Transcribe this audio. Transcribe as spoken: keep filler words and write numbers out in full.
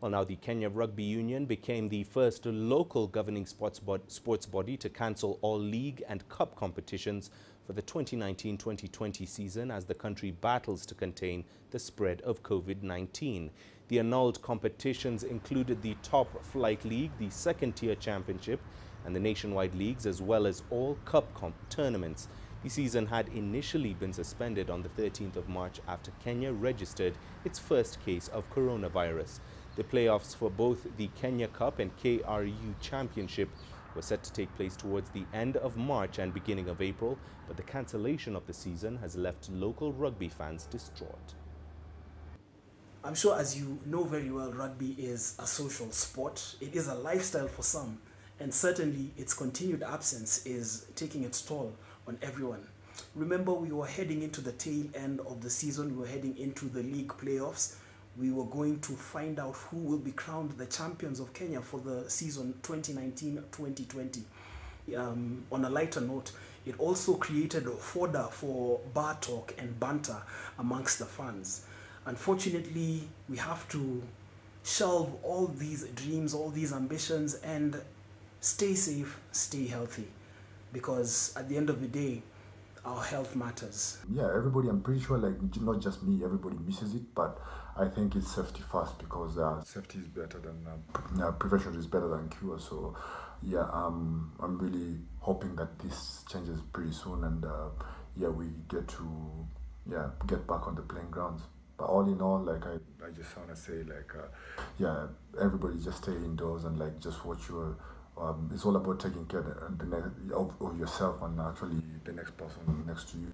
Well, now the Kenya Rugby Union became the first local governing sports, bod sports body to cancel all league and cup competitions for the twenty nineteen twenty twenty season as the country battles to contain the spread of COVID nineteen. The annulled competitions included the Top Flight League, the second-tier championship, and the nationwide leagues, as well as all cup comp tournaments. The season had initially been suspended on the thirteenth of March after Kenya registered its first case of coronavirus. The playoffs for both the Kenya Cup and K R U Championship were set to take place towards the end of March and beginning of April, but the cancellation of the season has left local rugby fans distraught. I'm sure, as you know very well, rugby is a social sport. It is a lifestyle for some, and certainly its continued absence is taking its toll on everyone. Remember, we were heading into the tail end of the season. We were heading into the league playoffs. We were going to find out who will be crowned the champions of Kenya for the season twenty nineteen twenty twenty. Um, on a lighter note, it also created a fodder for bar talk and banter amongst the fans. Unfortunately, we have to shelve all these dreams, all these ambitions, and stay safe, stay healthy, because at the end of the day, our health matters. Yeah, everybody, I'm pretty sure, like, not just me, everybody misses it, but I think it's safety first, because uh, safety is better than, uh, uh, prevention is better than cure. So yeah, um, I'm really hoping that this changes pretty soon, and uh, yeah, we get to yeah get back on the playing grounds. But all in all, like, I, I just want to say, like, uh, yeah, everybody just stay indoors and, like, just watch your, um, it's all about taking care of, the next, of, of yourself and actually the next person next to you.